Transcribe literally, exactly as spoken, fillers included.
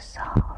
so.